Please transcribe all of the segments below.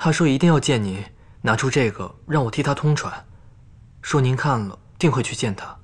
他说一定要见您，拿出这个让我替他通传，说您看了定会去见他。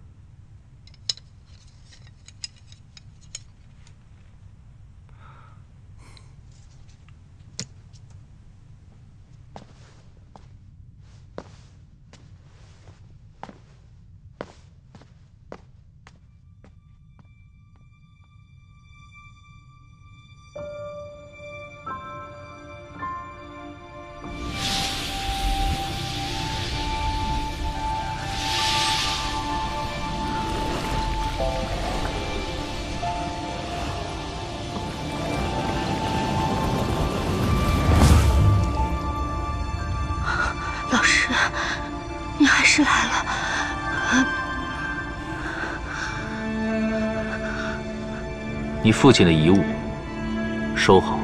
你父亲的遗物，收好。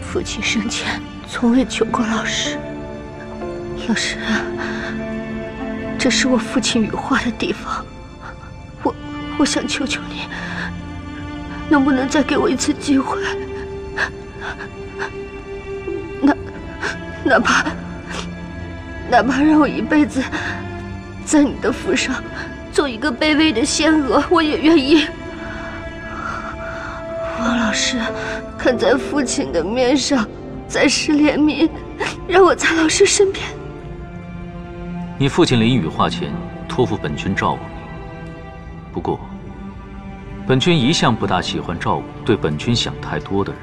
父亲生前从未求过老师，老师，这是我父亲羽化的地方，我想求求你，能不能再给我一次机会？哪怕让我一辈子。 在你的府上，做一个卑微的仙娥，我也愿意。王老师，看在父亲的面上，再施怜悯，让我在老师身边。你父亲临羽化前托付本君照顾你，不过，本君一向不大喜欢照顾对本君想太多的人。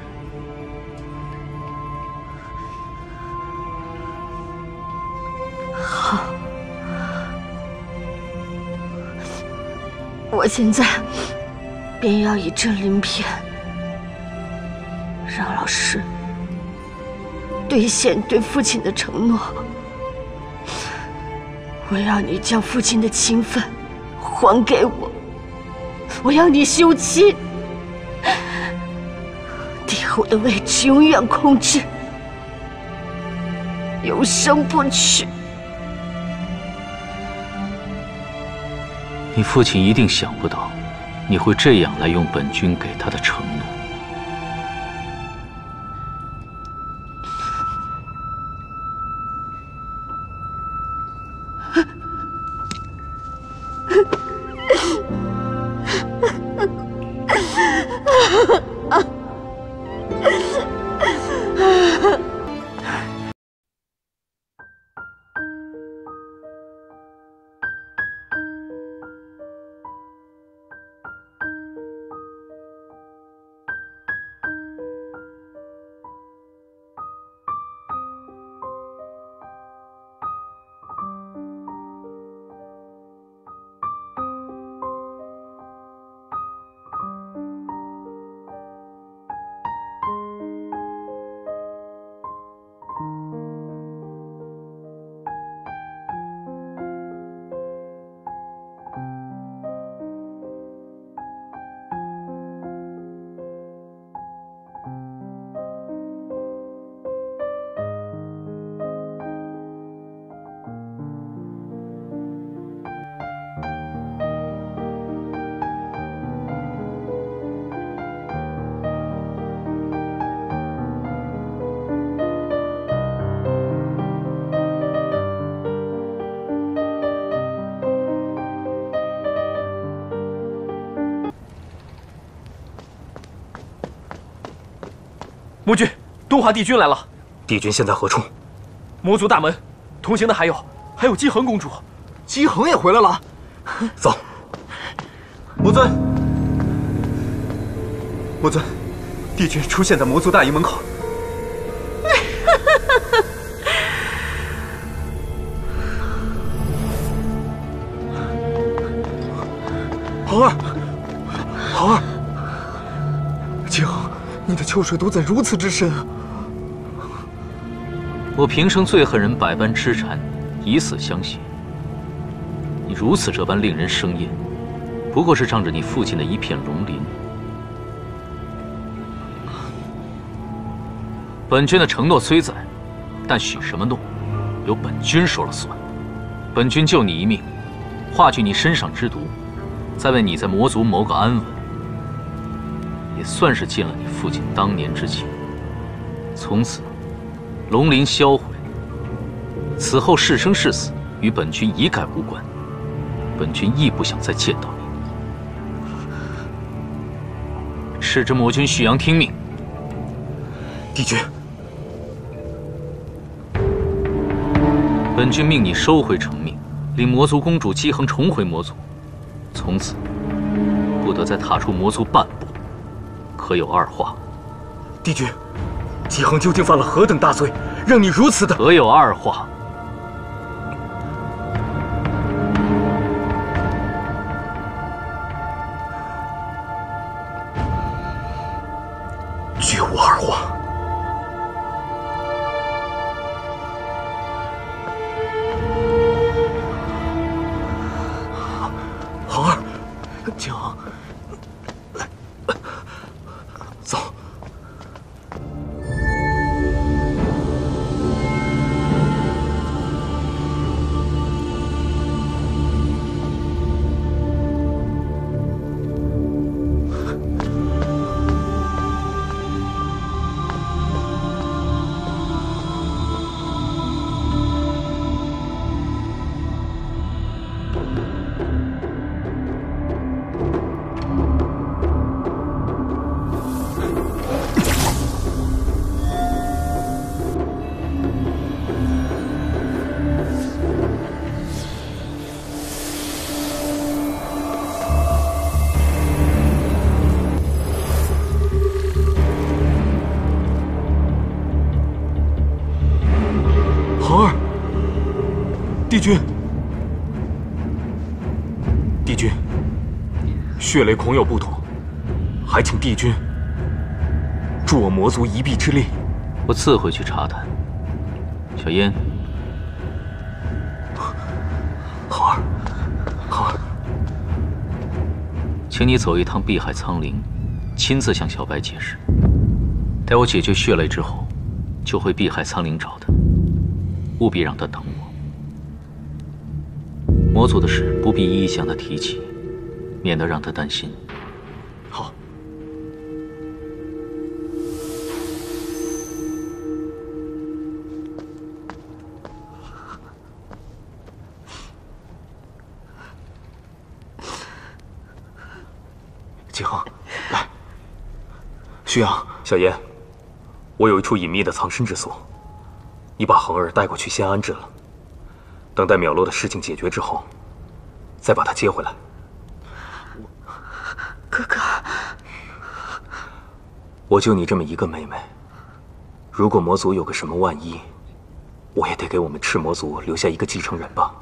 我现在便要以真灵片让老师兑现对父亲的承诺。我要你将父亲的情分还给我，我要你休妻，帝后的位置永远空置，永生不娶。 你父亲一定想不到，你会这样来用本君给他的承诺。魔君，东华帝君来了。帝君现在何处？魔族大门。同行的还有姬恒公主。姬恒也回来了。走。魔尊，魔尊，帝君出现在魔族大营门口。恒儿，恒儿。 你的秋水毒怎如此之深啊！我平生最恨人百般痴缠，以死相胁。你如此这般令人生厌，不过是仗着你父亲的一片龙鳞。本君的承诺虽在，但许什么诺，由本君说了算。本君救你一命，化去你身上之毒，再为你在魔族谋个安稳。也算是尽了你父亲当年之情。从此，龙鳞销毁，此后是生是死与本君一概无关。本君亦不想再见到你。赤之魔君旭阳，听命。帝君，本君命你收回成命，领魔族公主姬恒重回魔族，从此。 不得再踏出魔族半步，可有二话？帝君，姬恒究竟犯了何等大罪，让你如此的？可有二话？绝无二话。恒儿，景恒。 帝君，血雷恐有不妥，还请帝君助我魔族一臂之力。我自会去查探。小烟，恒儿，请你走一趟碧海苍灵，亲自向小白解释。待我解决血雷之后，就回碧海苍灵找他，务必让他等我。 魔族的事不必一一向他提起，免得让他担心。好。景恒，来。旭阳，小妍，我有一处隐秘的藏身之所，你把恒儿带过去先安置了。 等待淼落的事情解决之后，再把他接回来。哥哥，我就你这么一个妹妹，如果魔族有个什么万一，我也得给我们赤魔族留下一个继承人吧。